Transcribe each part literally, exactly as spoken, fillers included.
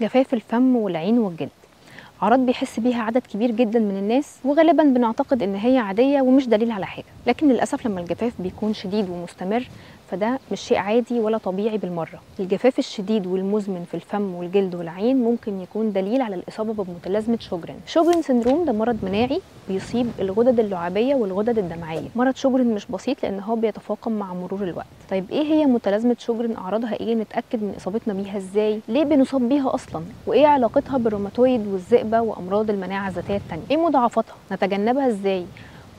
جفاف الفم والعين والجلد أعراض بيحس بيها عدد كبير جدا من الناس، وغالبا بنعتقد ان هي عادية ومش دليل على حاجة، لكن للأسف لما الجفاف بيكون شديد ومستمر فده مش شيء عادي ولا طبيعي بالمرة. الجفاف الشديد والمزمن في الفم والجلد والعين ممكن يكون دليل على الإصابة بمتلازمة شوجرين. شوجرين سندروم ده مرض مناعي بيصيب الغدد اللعابية والغدد الدمعية. مرض شوجرين مش بسيط لأن هو بيتفاقم مع مرور الوقت. طيب إيه هي متلازمة شوجرين؟ أعراضها إيه؟ نتأكد من إصابتنا بيها إزاي؟ ليه بنصاب بيها أصلاً؟ وإيه علاقتها بالروماتويد والذئبة وأمراض المناعة الذاتية التانية؟ إيه مضاعفاتها؟ نتجنبها إزاي؟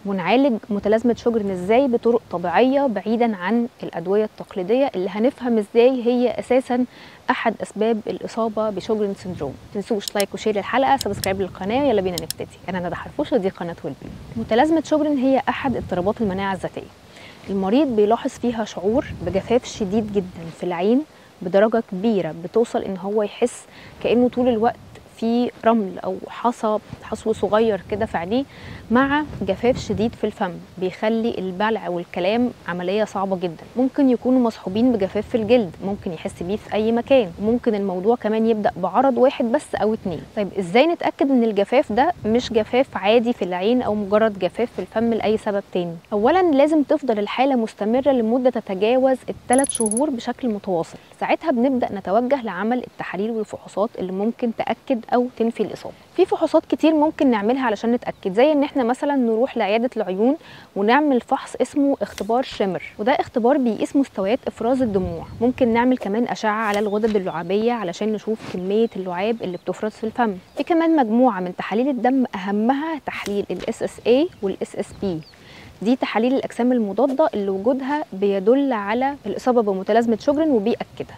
ونعالج متلازمة شوجرين ازاي بطرق طبيعية بعيدا عن الأدوية التقليدية اللي هنفهم ازاي هي اساسا احد اسباب الإصابة بشوجرين سندروم. متنسوش لايك وشير للحلقة، سبسكرايب للقناة، يلا بينا نبتدي. انا نادا حرفوش ودي قناة والبي. متلازمة شوجرين هي احد اضطرابات المناعة الذاتية. المريض بيلاحظ فيها شعور بجفاف شديد جدا في العين بدرجة كبيرة بتوصل ان هو يحس كأنه طول الوقت في رمل او حصى حصو صغير كده في عينيه، مع جفاف شديد في الفم بيخلي البلع والكلام عمليه صعبه جدا. ممكن يكونوا مصحوبين بجفاف في الجلد، ممكن يحس بيه في اي مكان، ممكن الموضوع كمان يبدا بعرض واحد بس او اتنين. طيب ازاي نتاكد ان الجفاف ده مش جفاف عادي في العين او مجرد جفاف في الفم لاي سبب تاني؟ اولا لازم تفضل الحاله مستمره لمده تتجاوز الثلاث شهور بشكل متواصل، ساعتها بنبدا نتوجه لعمل التحاليل والفحوصات اللي ممكن تاكد او تنفي الاصابه. في فحوصات كتير ممكن نعملها علشان نتاكد، زي ان احنا مثلا نروح لعياده العيون ونعمل فحص اسمه اختبار شيمر، وده اختبار بيقيس مستويات افراز الدموع. ممكن نعمل كمان اشعه على الغدد اللعابيه علشان نشوف كميه اللعاب اللي بتفرز في الفم. في كمان مجموعه من تحاليل الدم اهمها تحليل ال إس إس إيه وال إس إس بي، دي تحاليل الاجسام المضاده اللي وجودها بيدل على الاصابه بمتلازمه شوجرين وبياكدها.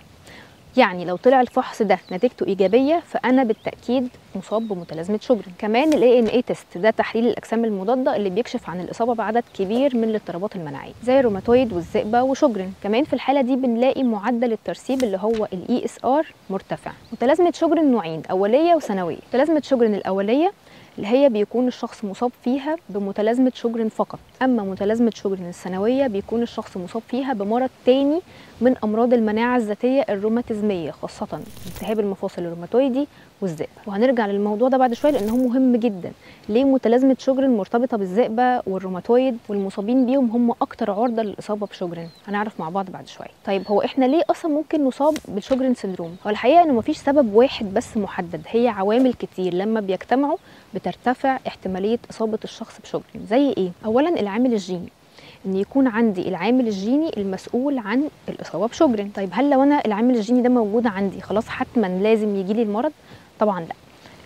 يعني لو طلع الفحص ده نتيجته ايجابيه فانا بالتاكيد مصاب بمتلازمه شوجرين. كمان ال إيه إن إيه تيست، ده تحليل الاجسام المضاده اللي بيكشف عن الاصابه بعدد كبير من الاضطرابات المناعيه زي الروماتويد والذئبه وشوجرين. كمان في الحاله دي بنلاقي معدل الترسيب اللي هو ال إي إس آر مرتفع. متلازمه شوجرين نوعين، اوليه وثانويه. متلازمه شوجرين الاوليه اللي هي بيكون الشخص مصاب فيها بمتلازمه شوجرين فقط، اما متلازمه شوجرين الثانويه بيكون الشخص مصاب فيها بمرض تاني من امراض المناعه الذاتيه الروماتيزميه، خاصه التهاب المفاصل الروماتويدي والذئبه. وهنرجع للموضوع ده بعد شويه لان هو مهم جدا. ليه متلازمه شوجرين مرتبطه بالذئبه والروماتويد والمصابين بيهم هم اكتر عرضه للاصابه بشوجرين؟ هنعرف مع بعض بعد شويه. طيب هو احنا ليه اصلا ممكن نصاب بالشوجرين سندروم؟ هو الحقيقه انه مفيش سبب واحد بس محدد، هي عوامل كتير لما بيجتمعوا بترتفع احتماليه اصابه الشخص بشوجرين. زي ايه؟ اولا العامل الجيني، ان يكون عندي العامل الجيني المسؤول عن الاصابه بشوجرين. طيب هل لو انا العامل الجيني ده موجود عندي خلاص حتما لازم يجي لي المرض؟ طبعا لا،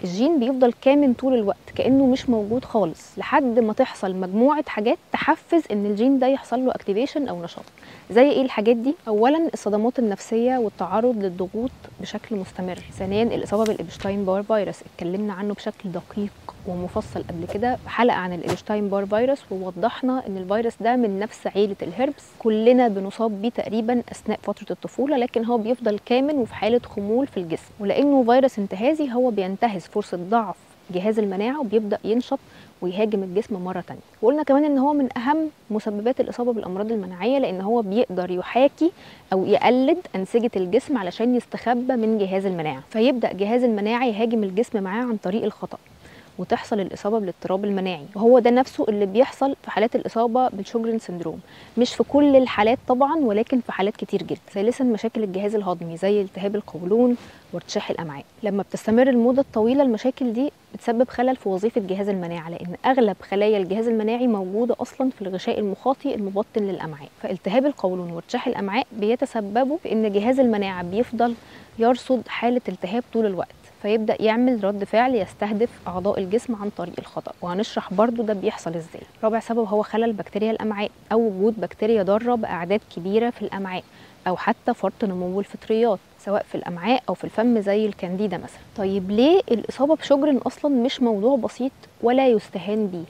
الجين بيفضل كامن طول الوقت كانه مش موجود خالص لحد ما تحصل مجموعه حاجات تحفز ان الجين ده يحصل له اكتيفيشن او نشاط. زي ايه الحاجات دي؟ اولا الصدمات النفسيه والتعرض للضغوط بشكل مستمر. ثانيا الاصابه بالابشتاين بار فيروس، اتكلمنا عنه بشكل دقيق ومفصل قبل كده حلقه عن الابشتاين بار فيروس، ووضحنا ان الفيروس ده من نفس عيله الهربس، كلنا بنصاب بيه تقريبا اثناء فتره الطفوله، لكن هو بيفضل كامن وفي حاله خمول في الجسم. ولانه فيروس انتهازي هو بينتهز فرصه ضعف جهاز المناعه وبيبدا ينشط ويهاجم الجسم مره ثانيه. وقلنا كمان ان هو من اهم مسببات الاصابه بالامراض المناعيه لان هو بيقدر يحاكي او يقلد انسجه الجسم علشان يستخبى من جهاز المناعه، فيبدا جهاز المناعه يهاجم الجسم معاه عن طريق الخطا وتحصل الاصابه بالاضطراب المناعي، وهو ده نفسه اللي بيحصل في حالات الاصابه بالشوجرين سندروم. مش في كل الحالات طبعا ولكن في حالات كتير جدا. ثالثا مشاكل الجهاز الهضمي زي التهاب القولون وارتشاح الامعاء. لما بتستمر المده الطويله المشاكل دي بتسبب خلل في وظيفه جهاز المناعه لان اغلب خلايا الجهاز المناعي موجوده اصلا في الغشاء المخاطي المبطن للامعاء، فالتهاب القولون وارتشاح الامعاء بيتسببوا بان جهاز المناعه بيفضل يرصد حاله التهاب طول الوقت، فيبدأ يعمل رد فعل يستهدف أعضاء الجسم عن طريق الخطأ، وهنشرح برضو ده بيحصل ازاي. رابع سبب هو خلل بكتيريا الأمعاء أو وجود بكتيريا ضارة بأعداد كبيرة في الأمعاء أو حتى فرط نمو الفطريات سواء في الأمعاء أو في الفم زي الكانديدا مثلا. طيب ليه الإصابة بشوجرين أصلا مش موضوع بسيط ولا يستهان بيه؟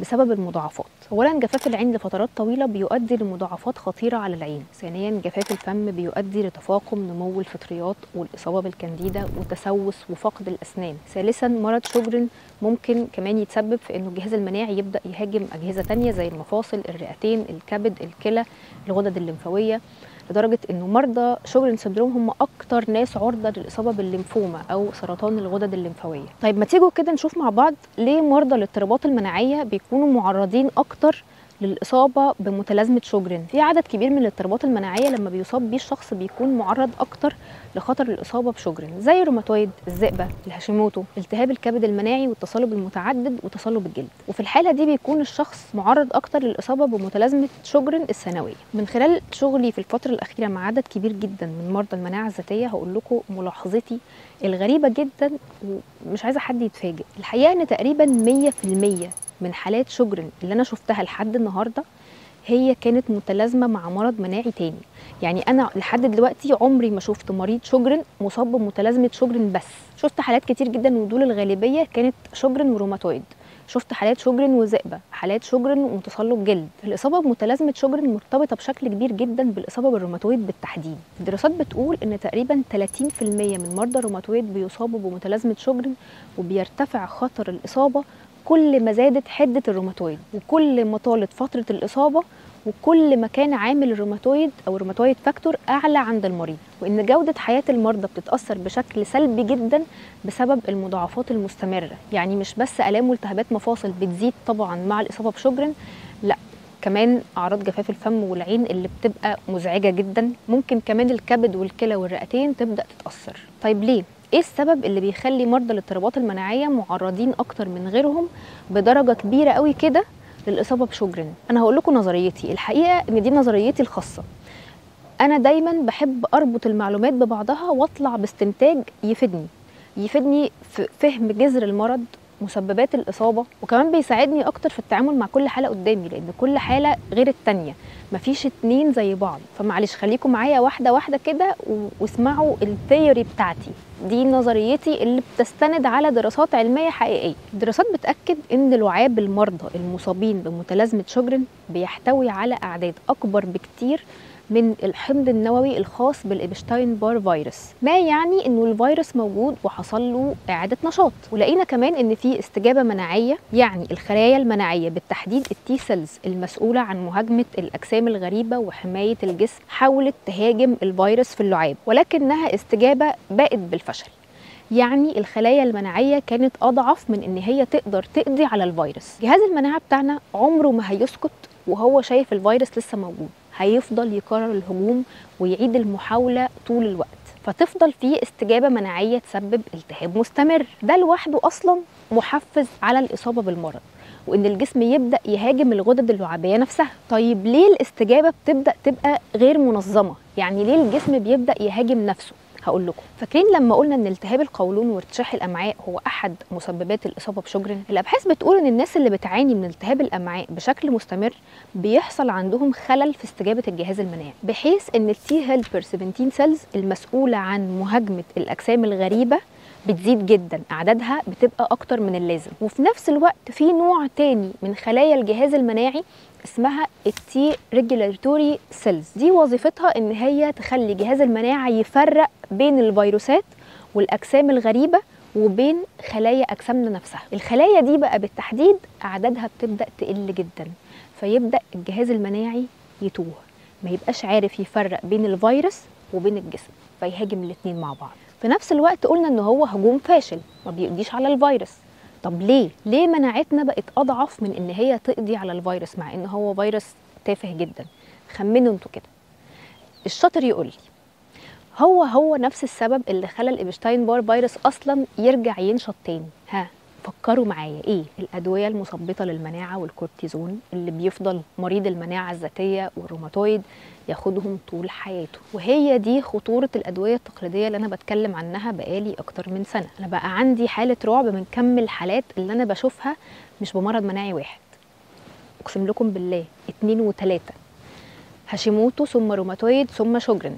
بسبب المضاعفات. اولا جفاف العين لفترات طويله بيؤدي لمضاعفات خطيره على العين. ثانيا جفاف الفم بيؤدي لتفاقم نمو الفطريات والاصابه بالكانديدا وتسوس وفقد الاسنان. ثالثا مرض شوجرين ممكن كمان يتسبب في انه الجهاز المناعي يبدا يهاجم اجهزه ثانيه زي المفاصل، الرئتين، الكبد، الكلى، الغدد الليمفاويه، لدرجه انه مرضى شوجرين سندروم هم اكتر ناس عرضه للاصابه بالليمفوما او سرطان الغدد الليمفاويه. طيب ما تيجوا كده نشوف مع بعض ليه مرضى الاضطرابات المناعيه بيكونوا معرضين اكتر للاصابه بمتلازمه شوجرين. في عدد كبير من الاضطرابات المناعيه لما بيصاب بيه الشخص بيكون معرض اكتر لخطر الاصابه بشوجرين، زي الروماتويد، الذئبه، الهاشيموتو، التهاب الكبد المناعي والتصلب المتعدد وتصلب الجلد. وفي الحاله دي بيكون الشخص معرض اكتر للاصابه بمتلازمه شوجرين الثانويه. من خلال شغلي في الفتره الاخيره مع عدد كبير جدا من مرضى المناعه الذاتيه هقول لكم ملاحظتي الغريبه جدا ومش عايزه حد يتفاجئ. الحقيقه ان تقريبا مية في المية من حالات شوجرين اللي انا شفتها لحد النهارده هي كانت متلازمه مع مرض مناعي تاني. يعني انا لحد دلوقتي عمري ما شفت مريض شوجرين مصاب بمتلازمه شوجرين بس. شفت حالات كتير جدا ودول الغالبيه كانت شوجرين وروماتويد، شفت حالات شوجرين وذئبه، حالات شوجرين وتصلب جلد. الاصابه بمتلازمه شوجرين مرتبطه بشكل كبير جدا بالاصابه بالروماتويد بالتحديد. الدراسات بتقول ان تقريبا تلاتين في المية من مرضى الروماتويد بيصابوا بمتلازمه شوجرين، وبيرتفع خطر الاصابه كل ما زادت حدة الروماتويد، وكل ما طالت فترة الإصابة، وكل ما كان عامل الروماتويد أو الروماتويد فاكتور أعلى عند المريض، وإن جودة حياة المرضى بتتأثر بشكل سلبي جدا بسبب المضاعفات المستمرة. يعني مش بس آلام والتهابات مفاصل بتزيد طبعا مع الإصابة بشوجرين، لأ كمان أعراض جفاف الفم والعين اللي بتبقى مزعجة جدا، ممكن كمان الكبد والكلى والرئتين تبدأ تتأثر. طيب ليه؟ ايه السبب اللي بيخلي مرضى الاضطرابات المناعيه معرضين اكتر من غيرهم بدرجه كبيره قوي كده للاصابه بشوجرين؟ انا هقول لكم نظريتي، الحقيقه ان دي نظريتي الخاصه. انا دايما بحب اربط المعلومات ببعضها واطلع باستنتاج يفيدني، يفيدني في فهم جذر المرض، مسببات الاصابه، وكمان بيساعدني اكتر في التعامل مع كل حاله قدامي، لان كل حاله غير الثانيه، مفيش اتنين زي بعض. فمعلش خليكم معايا واحده واحده كده واسمعوا الثيوري بتاعتي، دي نظريتي اللي بتستند على دراسات علميه حقيقيه. الدراسات بتاكد ان لعاب المرضى المصابين بمتلازمه شوجرين بيحتوي على اعداد اكبر بكتير من الحمض النووي الخاص بالإبشتاين بار فيروس، ما يعني انه الفيروس موجود وحصل له اعاده نشاط. ولقينا كمان ان في استجابه مناعيه، يعني الخلايا المناعيه بالتحديد التي سيلز المسؤوله عن مهاجمه الاجسام الغريبه وحمايه الجسم حاولت تهاجم الفيروس في اللعاب، ولكنها استجابه باءت بالفشل. يعني الخلايا المناعيه كانت اضعف من ان هي تقدر تقضي على الفيروس. جهاز المناعه بتاعنا عمره ما هيسكت وهو شايف الفيروس لسه موجود، هيفضل يكرر الهجوم ويعيد المحاولة طول الوقت، فتفضل فيه استجابة مناعية تسبب التهاب مستمر. ده لوحده أصلا محفز على الإصابة بالمرض، وإن الجسم يبدأ يهاجم الغدد اللعابية نفسها. طيب ليه الاستجابة بتبدأ تبقى غير منظمة؟ يعني ليه الجسم بيبدأ يهاجم نفسه؟ هقول لكم. فاكرين لما قلنا ان التهاب القولون وارتشاح الامعاء هو احد مسببات الاصابه بشوجرين؟ الابحاث بتقول ان الناس اللي بتعاني من التهاب الامعاء بشكل مستمر بيحصل عندهم خلل في استجابه الجهاز المناعي، بحيث ان التي هيلبر سبعتاشر سيلز المسؤوله عن مهاجمه الاجسام الغريبه بتزيد جدا، اعدادها بتبقى اكتر من اللازم. وفي نفس الوقت في نوع تاني من خلايا الجهاز المناعي اسمها التي ريجولاتوري سيلز، دي وظيفتها ان هي تخلي جهاز المناعه يفرق بين الفيروسات والاجسام الغريبه وبين خلايا اجسامنا نفسها. الخلايا دي بقى بالتحديد اعدادها بتبدا تقل جدا، فيبدا الجهاز المناعي يتوه، ما يبقاش عارف يفرق بين الفيروس وبين الجسم، فيهاجم الاثنين مع بعض. في نفس الوقت قلنا ان هو هجوم فاشل ما بيقضيش على الفيروس. طب ليه؟ ليه مناعتنا بقت اضعف من ان هي تقضي على الفيروس مع ان هو فيروس تافه جدا؟ خمنوا انتوا كده. الشاطر يقول لي هو هو نفس السبب اللي خلى الابشتاين بار فيروس اصلا يرجع ينشط تاني. ها فكروا معايا ايه؟ الادويه المثبطه للمناعه والكورتيزون اللي بيفضل مريض المناعه الذاتيه والروماتويد ياخدهم طول حياته، وهي دي خطوره الادويه التقليديه اللي انا بتكلم عنها بقالي اكتر من سنه. انا بقى عندي حاله رعب من كم الحالات اللي انا بشوفها، مش بمرض مناعي واحد، اقسم لكم بالله اتنين وتلاته. هاشيموتو ثم روماتويد ثم شوجرين،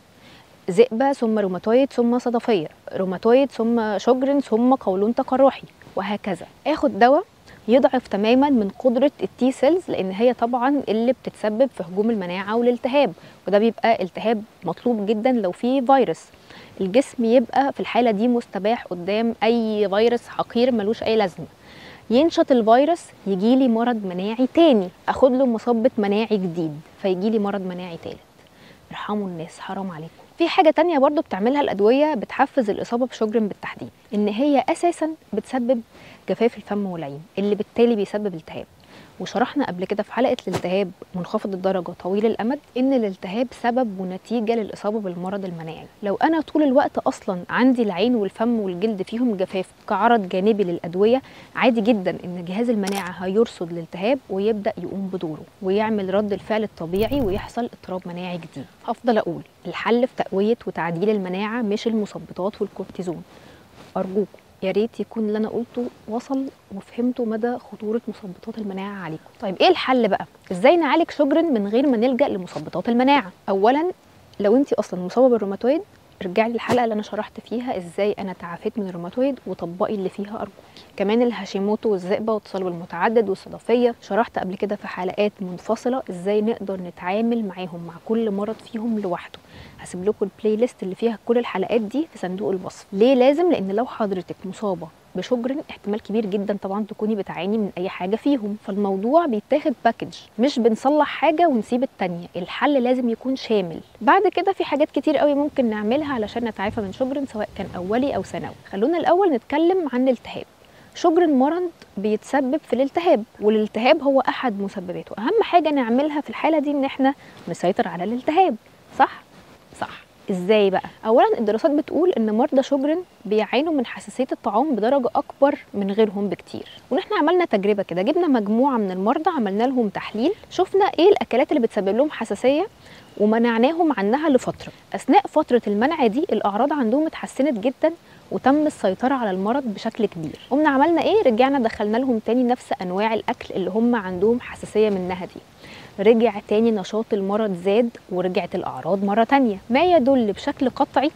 ذئبه ثم روماتويد ثم صدفيه، روماتويد ثم شوجرين ثم قولون تقرحي، وهكذا. اخد دواء يضعف تماما من قدره التي سيلز، لان هي طبعا اللي بتتسبب في هجوم المناعه والالتهاب، وده بيبقى التهاب مطلوب جدا لو في فيروس. الجسم يبقى في الحاله دي مستباح قدام اي فيروس حقير ملوش اي لازمه. ينشط الفيروس، يجيلي مرض مناعي تاني، اخد له مثبط مناعي جديد، فيجيلي مرض مناعي تالت، ارحموا الناس، حرام عليكم. في حاجه تانية برضو بتعملها الادويه بتحفز الاصابه بشجرن بالتحديد، ان هي اساسا بتسبب جفاف الفم والعين اللي بالتالي بيسبب التهاب، وشرحنا قبل كده في حلقه الالتهاب منخفض الدرجه طويل الامد ان الالتهاب سبب ونتيجه للاصابه بالمرض المناعي. لو انا طول الوقت اصلا عندي العين والفم والجلد فيهم جفاف كعرض جانبي للادويه، عادي جدا ان جهاز المناعه هيرصد الالتهاب ويبدا يقوم بدوره ويعمل رد الفعل الطبيعي ويحصل اضطراب مناعي جديد. هفضل اقول الحل في تقويه وتعديل المناعه مش المثبطات والكورتيزون. ارجوكم يا ريت يكون اللي انا قلته وصل وفهمتوا مدى خطوره مثبطات المناعه عليكم. طيب ايه الحل بقى؟ ازاي نعالج شجرن من غير ما نلجا لمثبطات المناعه؟ اولا لو انت اصلا مصابه بالروماتويد ارجعي للحلقه اللي انا شرحت فيها ازاي انا تعافيت من الروماتويد وطبقي اللي فيها ارجوكي. كمان الهاشيموتو والذئبه والتصلب المتعدد والصدفيه شرحت قبل كده في حلقات منفصله ازاي نقدر نتعامل معاهم، مع كل مرض فيهم لوحده. هسيب لكم البلاي ليست اللي فيها كل الحلقات دي في صندوق الوصف. ليه لازم؟ لان لو حضرتك مصابه بشجرن احتمال كبير جدا طبعا تكوني بتعاني من اي حاجه فيهم، فالموضوع بيتاخد باكج، مش بنصلح حاجه ونسيب الثانيه، الحل لازم يكون شامل. بعد كده في حاجات كتير قوي ممكن نعملها علشان نتعافى من شجرن سواء كان اولي او ثانوي. خلونا الاول نتكلم عن الالتهاب. شجرن مرض بيتسبب في الالتهاب، والالتهاب هو احد مسبباته. اهم حاجه نعملها في الحاله دي ان احنا نسيطر على الالتهاب، صح؟ صح. ازاي بقى؟ اولا الدراسات بتقول ان مرضى شجرن بيعانوا من حساسيه الطعام بدرجه اكبر من غيرهم بكتير، ونحن عملنا تجربه كده، جبنا مجموعه من المرضى عملنا لهم تحليل، شفنا ايه الاكلات اللي بتسبب لهم حساسيه ومنعناهم عنها لفتره. اثناء فتره المنع دي الاعراض عندهم اتحسنت جدا وتم السيطره على المرض بشكل كبير. قمنا عملنا ايه؟ رجعنا دخلنا لهم تاني نفس انواع الاكل اللي هم عندهم حساسيه منها دي، رجع تاني نشاط المرض زاد ورجعت الأعراض مرة تانية، ما يدل بشكل قطعي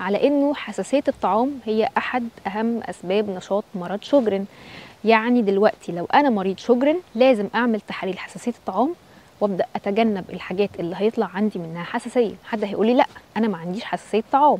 على أنه حساسية الطعام هي أحد أهم أسباب نشاط مرض شجرن. يعني دلوقتي لو أنا مريض شجرن لازم أعمل تحاليل حساسية الطعام وأبدأ أتجنب الحاجات اللي هيطلع عندي منها حساسية. حد هيقولي لأ أنا ما عنديش حساسية طعام،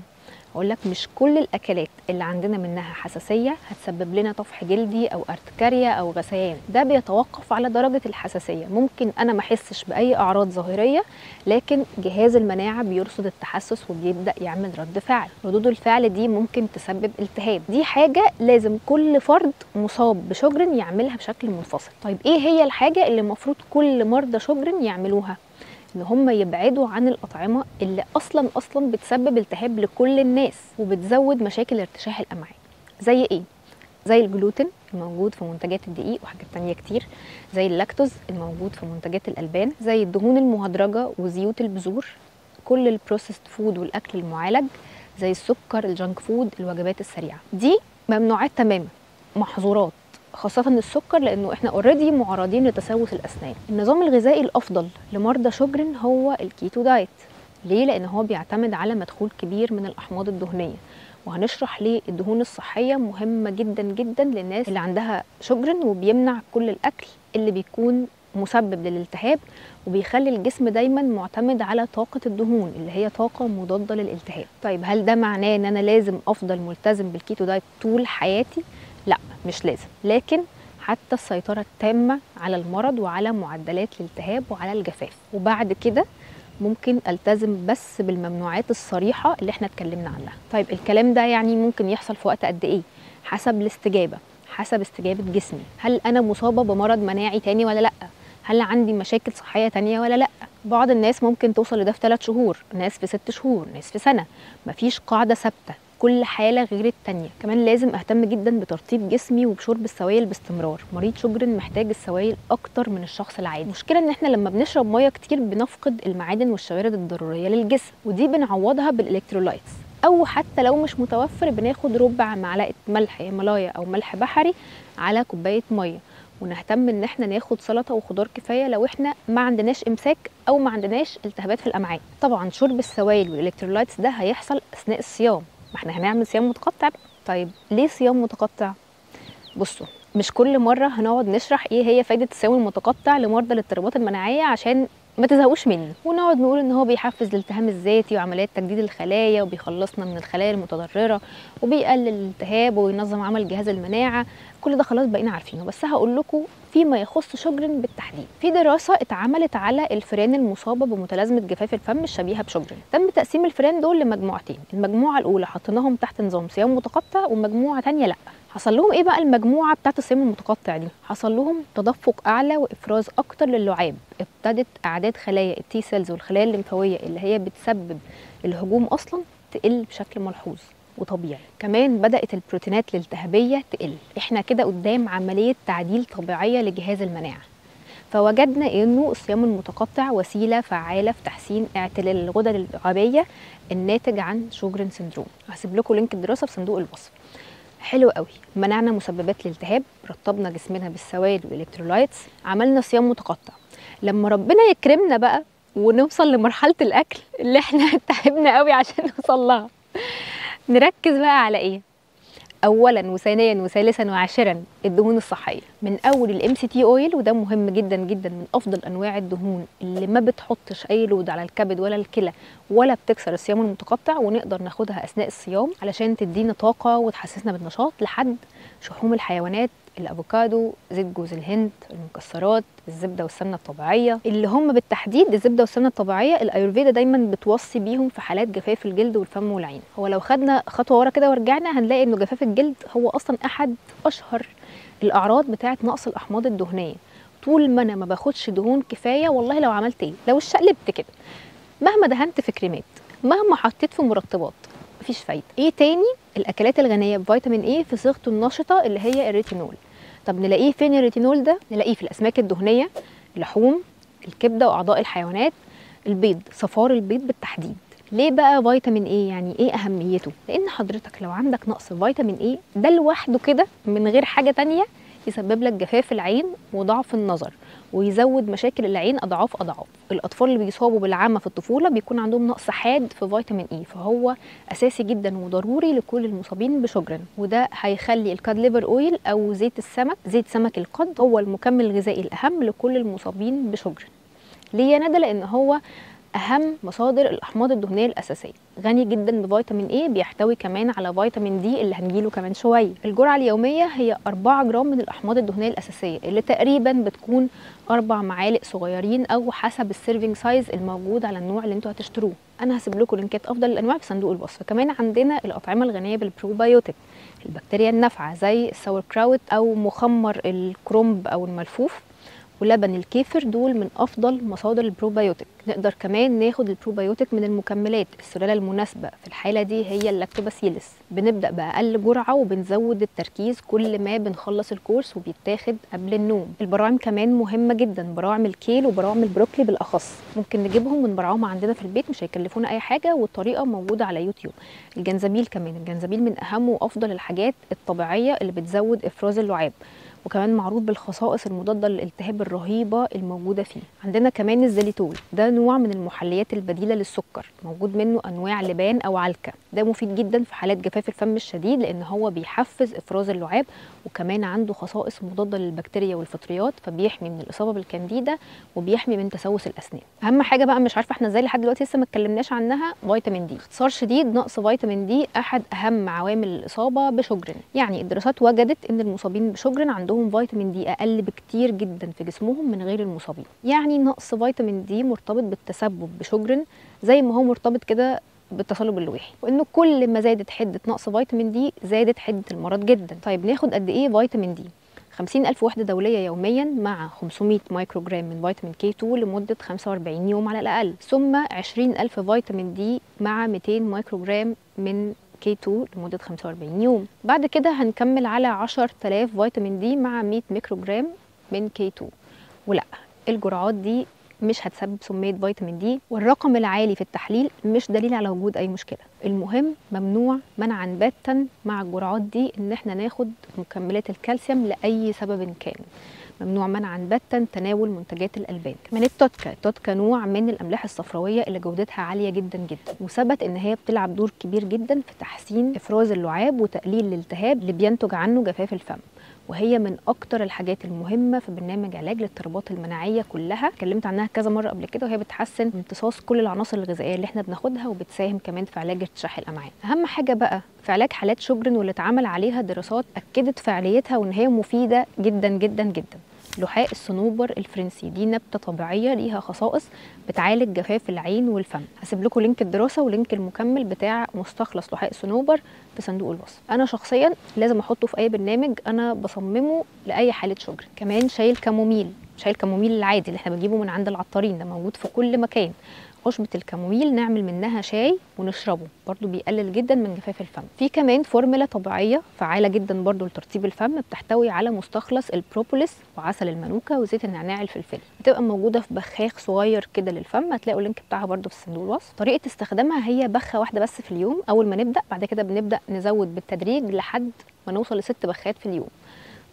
أقول لك مش كل الأكلات اللي عندنا منها حساسية هتسبب لنا طفح جلدي أو أرتكاريا أو غثيان، ده بيتوقف على درجة الحساسية. ممكن أنا ما أحسش بأي أعراض ظاهرية لكن جهاز المناعة بيرصد التحسس وبيبدأ يعمل رد فعل، ردود الفعل دي ممكن تسبب التهاب. دي حاجة لازم كل فرد مصاب بشجرن يعملها بشكل منفصل. طيب إيه هي الحاجة اللي المفروض كل مرضى شجرن يعملوها؟ ان هم يبعدوا عن الاطعمه اللي اصلا اصلا بتسبب التهاب لكل الناس وبتزود مشاكل ارتشاح الامعاء. زي ايه؟ زي الجلوتين الموجود في منتجات الدقيق وحاجات تانية كتير، زي اللاكتوز الموجود في منتجات الالبان، زي الدهون المهدرجه وزيوت البذور، كل البروسيسد فود والاكل المعالج، زي السكر، الجانك فود، الوجبات السريعه. دي ممنوعات تماما، محظورات، خاصة السكر لأنه احنا اوريدي معرضين لتسوس الأسنان. النظام الغذائي الأفضل لمرضى شجرن هو الكيتو دايت. ليه؟ لأن هو بيعتمد على مدخول كبير من الأحماض الدهنية، وهنشرح ليه الدهون الصحية مهمة جدا جدا للناس اللي عندها شجرن، وبيمنع كل الأكل اللي بيكون مسبب للالتهاب وبيخلي الجسم دايما معتمد على طاقة الدهون اللي هي طاقة مضادة للالتهاب. طيب هل ده معناه ان انا لازم افضل ملتزم بالكيتو دايت طول حياتي؟ لا مش لازم، لكن حتى السيطرة التامة على المرض وعلى معدلات الالتهاب وعلى الجفاف، وبعد كده ممكن التزم بس بالممنوعات الصريحة اللي احنا اتكلمنا عنها. طيب الكلام ده يعني ممكن يحصل في وقت قد ايه؟ حسب الاستجابة، حسب استجابة جسمي. هل انا مصابة بمرض مناعي تاني ولا لا؟ هل عندي مشاكل صحية تانية ولا لا؟ بعض الناس ممكن توصل لده في ثلاث شهور، ناس في ست شهور، ناس في سنة، مفيش قاعدة ثابتة، كل حالة غير التانية. كمان لازم اهتم جدا بترطيب جسمي وبشرب السوائل باستمرار. مريض شجرن محتاج السوائل اكتر من الشخص العادي. المشكلة ان احنا لما بنشرب مية كتير بنفقد المعادن والشوارد الضرورية للجسم، ودي بنعوضها بالالكترولايتس، او حتى لو مش متوفر بناخد ربع معلقة ملح هيمالايا او ملح بحري على كوباية مية، ونهتم ان احنا ناخد سلطه وخضار كفايه لو احنا ما عندناش امساك او ما عندناش التهابات في الامعاء. طبعا شرب السوائل والالكترولايتس ده هيحصل اثناء الصيام، ما احنا هنعمل صيام متقطع. طيب ليه صيام متقطع؟ بصوا مش كل مره هنقعد نشرح ايه هي فايده الصيام المتقطع لمرضى الاضطرابات المناعيه عشان ما تزهقوش منه، ونقعد نقول ان هو بيحفز الالتهام الذاتي وعمليات تجديد الخلايا وبيخلصنا من الخلايا المتضرره وبيقلل الالتهاب وينظم عمل جهاز المناعه، كل ده خلاص بقينا عارفينه. بس هقول لكم فيما يخص شجرن بالتحديد. في دراسه اتعملت على الفئران المصابه بمتلازمه جفاف الفم الشبيهه بشجرن، تم تقسيم الفئران دول لمجموعتين، المجموعه الاولى حطيناهم تحت نظام صيام متقطع ومجموعه ثانيه لا. حصل لهم ايه بقى المجموعه بتاعه الصيام المتقطع دي؟ حصل لهم تدفق اعلى وافراز اكتر للعاب، ابتدت اعداد خلايا التي سيلز والخلايا الليمفاويه اللي هي بتسبب الهجوم اصلا تقل بشكل ملحوظ وطبيعي، كمان بدات البروتينات الالتهابيه تقل. احنا كده قدام عمليه تعديل طبيعيه لجهاز المناعه، فوجدنا انه الصيام المتقطع وسيله فعاله في تحسين اعتلال الغدد اللعابيه الناتج عن شوجرين سندروم. هسيب لكم لينك الدراسه في صندوق الوصف. حلو قوي، منعنا مسببات الالتهاب، رطبنا جسمنا بالسوائل والالكترولايتس، عملنا صيام متقطع. لما ربنا يكرمنا بقى ونوصل لمرحله الاكل اللي احنا تعبنا قوي عشان نوصل لها، نركز بقى على ايه؟ اولا وثانيا وثالثا وعاشرا الدهون الصحيه، من اول الام سي تي اويل، وده مهم جدا جدا، من افضل انواع الدهون اللي ما بتحطش اي لود على الكبد ولا الكلى ولا بتكسر الصيام المتقطع، ونقدر ناخدها اثناء الصيام علشان تدينا طاقه وتحسسنا بالنشاط، لحد شحوم الحيوانات، الافوكادو، زيت جوز الهند، المكسرات، الزبده والسمنه الطبيعيه، اللي هم بالتحديد الزبده والسمنه الطبيعيه الايورفيدا دايما بتوصي بيهم في حالات جفاف الجلد والفم والعين. هو لو خدنا خطوه ورا كده ورجعنا هنلاقي انه جفاف الجلد هو اصلا احد اشهر الاعراض بتاعه نقص الاحماض الدهنيه. طول ما انا ما باخدش دهون كفايه، والله لو عملت ايه، لو اتشقلبت كده، مهما دهنت في كريمات، مهما حطيت في مرطبات، مفيش فايده. ايه تاني؟ الاكلات الغنيه بفيتامين ايه في صيغته النشطه اللي هي الريتينول. طب نلاقيه فين الريتينول ده؟ نلاقيه في الاسماك الدهنيه، اللحوم، الكبده واعضاء الحيوانات، البيض، صفار البيض بالتحديد. ليه بقى فيتامين ايه؟ يعني ايه اهميته؟ لان حضرتك لو عندك نقص فيتامين ايه ده لوحده كده من غير حاجه تانيه يسبب لك جفاف العين وضعف النظر، ويزود مشاكل العين اضعاف اضعاف. الاطفال اللي بيصابوا بالعمى في الطفوله بيكون عندهم نقص حاد في فيتامين اي، فهو اساسي جدا وضروري لكل المصابين بشجرن. وده هيخلي الكاد ليفر اويل او زيت السمك، زيت سمك القد، هو المكمل الغذائي الاهم لكل المصابين بشجرن. ليه يا ندى؟ لان هو اهم مصادر الاحماض الدهنيه الاساسيه، غني جدا بفيتامين ايه، بيحتوي كمان على فيتامين دي اللي هنجيله كمان شويه. الجرعه اليوميه هي أربعة جرام من الاحماض الدهنيه الاساسيه، اللي تقريبا بتكون اربع معالق صغيرين او حسب السيرفينج سايز الموجود على النوع اللي انتوا هتشتروه. انا هسيب لكم لينكات افضل الانواع في صندوق الوصف. كمان عندنا الاطعمه الغنيه بالبروبيوتيك، البكتيريا النافعه زي الساور كراوت او مخمر الكرنب او الملفوف، ولبن الكيفر، دول من افضل مصادر البروبيوتيك. نقدر كمان ناخد البروبيوتيك من المكملات، السلاله المناسبه في الحاله دي هي اللاكتوباسيلس، بنبدا باقل جرعه وبنزود التركيز كل ما بنخلص الكورس، وبيتاخد قبل النوم. البراعم كمان مهمه جدا، براعم الكيل وبراعم البروكلي بالاخص، ممكن نجيبهم ونبرعهم عندنا في البيت، مش هيكلفونا اي حاجه، والطريقه موجوده على يوتيوب. الجنزبيل كمان، الجنزبيل من اهم وافضل الحاجات الطبيعيه اللي بتزود افراز اللعاب، وكمان معروف بالخصائص المضاده للالتهاب الرهيبه الموجوده فيه. عندنا كمان الزيليتول، ده نوع من المحليات البديله للسكر، موجود منه انواع لبان او علكه، ده مفيد جدا في حالات جفاف الفم الشديد لان هو بيحفز افراز اللعاب، وكمان عنده خصائص مضاده للبكتيريا والفطريات، فبيحمي من الاصابه بالكانديدا وبيحمي من تسوس الاسنان. اهم حاجه بقى مش عارفه احنا ازاي لحد دلوقتي لسه ما اتكلمناش عنها، فيتامين دي. اختصار شديد، نقص فيتامين دي احد اهم عوامل الاصابه بشجرن. يعني الدراسات وجدت ان المصابين بشجرن عندهم فيتامين دي اقل بكتير جدا في جسمهم من غير المصابين. يعني نقص فيتامين دي مرتبط بالتسبب بشجرن زي ما هو مرتبط كده بالتصلب اللويحي، وانه كل ما زادت حده نقص فيتامين دي زادت حده المرض جدا. طيب ناخد قد ايه فيتامين دي؟ خمسين ألف وحده دوليه يوميا مع خمسمائة مايكروجرام من فيتامين كي اتنين لمده خمسة وأربعين يوم على الاقل، ثم عشرين ألف فيتامين دي مع مئتين مايكروجرام من كي اتنين لمده خمسة وأربعين يوم. بعد كده هنكمل على عشرة آلاف فيتامين دي مع مئة ميكروجرام من كي اتنين. ولا الجرعات دي مش هتسبب سميه فيتامين دي، والرقم العالي في التحليل مش دليل على وجود اي مشكله. المهم ممنوع منعا باتا مع الجرعات دي ان احنا ناخد مكملات الكالسيوم لاي سبب كان، ممنوع منعا باتا تناول منتجات الالبان. كمان التوتكا، التوتكا نوع من الاملاح الصفراويه اللي جودتها عاليه جدا جدا، وثبت ان هي بتلعب دور كبير جدا في تحسين افراز اللعاب وتقليل الالتهاب اللي بينتج عنه جفاف الفم، وهي من اكتر الحاجات المهمه في برنامج علاج الاضطرابات المناعيه كلها. اتكلمت عنها كذا مره قبل كده، وهي بتحسن امتصاص كل العناصر الغذائيه اللي احنا بناخدها، وبتساهم كمان في علاج ارتشاح الامعاء. اهم حاجه بقى في علاج حالات شجرن واللي اتعمل عليها دراسات اكدت فعاليتها وان هي مفيده جدا جدا جدا، لحاء الصنوبر الفرنسي. دي نبته طبيعيه ليها خصائص بتعالج جفاف العين والفم. هسيب لكم لينك الدراسه ولينك المكمل بتاع مستخلص لحاء الصنوبر في صندوق الوصف. انا شخصيا لازم احطه في اي برنامج انا بصممه لاي حاله شجر. كمان شاي الكاموميل، شاي الكاموميل العادي اللي احنا بنجيبه من عند العطارين ده موجود في كل مكان. عشبة الكاموميل نعمل منها شاي ونشربه، برضو بيقلل جدا من جفاف الفم. في كمان فورمولا طبيعيه فعاله جدا برضو لترطيب الفم، بتحتوي على مستخلص البروبوليس وعسل المانوكا وزيت النعناع الفلفل، بتبقى موجوده في بخاخ صغير كده للفم، هتلاقوا اللينك بتاعها برضو في صندوق الوصف. طريقه استخدامها هي بخه واحده بس في اليوم اول ما نبدا، بعد كده بنبدا نزود بالتدريج لحد ما نوصل لست بخات في اليوم.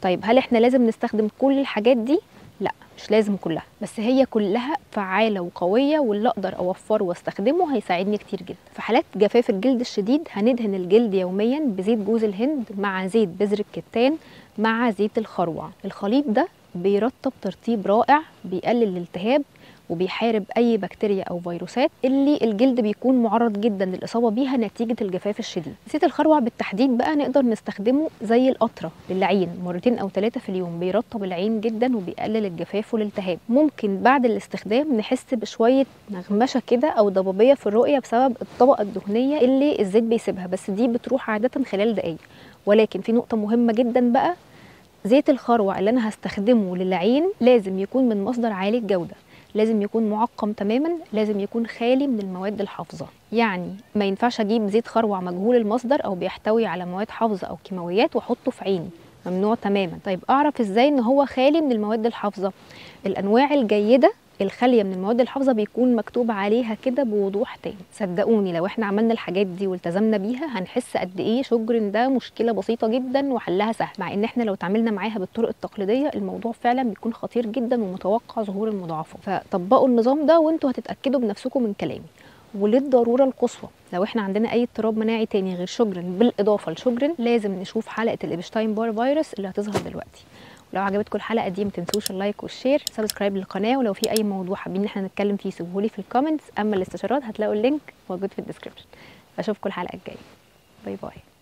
طيب هل احنا لازم نستخدم كل الحاجات دي؟ لا، مش لازم كلها، بس هي كلها فعاله وقويه، واللي اقدر اوفره واستخدمه هيساعدني كتير جدا. في حالات جفاف الجلد الشديد هندهن الجلد يوميا بزيت جوز الهند مع زيت بذر الكتان مع زيت الخروع. الخليط ده بيرطب ترطيب رائع، بيقلل الالتهاب وبيحارب اي بكتيريا او فيروسات اللي الجلد بيكون معرض جدا للاصابه بيها نتيجه الجفاف الشديد. زيت الخروع بالتحديد بقى نقدر نستخدمه زي القطره للعين مرتين او ثلاثه في اليوم، بيرطب العين جدا وبيقلل الجفاف والالتهاب. ممكن بعد الاستخدام نحس بشويه نغمشه كده او ضبابيه في الرؤيه بسبب الطبقه الدهنيه اللي الزيت بيسيبها، بس دي بتروح عاده خلال دقائق. ولكن في نقطه مهمه جدا بقى، زيت الخروع اللي انا هستخدمه للعين لازم يكون من مصدر عالي الجوده، لازم يكون معقم تماما، لازم يكون خالي من المواد الحافظه. يعني ما ينفعش اجيب زيت خروع مجهول المصدر او بيحتوي على مواد حافظه او كيماويات واحطه في عيني، ممنوع تماما. طيب اعرف ازاي ان هو خالي من المواد الحافظه؟ الانواع الجيده الخاليه من المواد الحافظه بيكون مكتوب عليها كده بوضوح تام. صدقوني لو احنا عملنا الحاجات دي والتزمنا بيها هنحس قد ايه شجرن ده مشكله بسيطه جدا وحلها سهل، مع ان احنا لو اتعاملنا معاها بالطرق التقليديه الموضوع فعلا بيكون خطير جدا ومتوقع ظهور المضاعفات. فطبقوا النظام ده وانتوا هتتاكدوا بنفسكم من كلامي. وللضروره القصوى لو احنا عندنا اي اضطراب مناعي تاني غير شجرن بالاضافه لشجرن لازم نشوف حلقه الابشتاين بار فيروس اللي هتظهر دلوقتي. لو عجبتكم الحلقه دي ما تنسوش اللايك والشير، سبسكرايب للقناه، ولو في اي موضوع حابين ان احنا نتكلم فيه سيبوهولي في الكومنتس. اما الاستشارات هتلاقوا اللينك موجود في الديسكربشن. اشوفكم الحلقه الجايه، باي باي.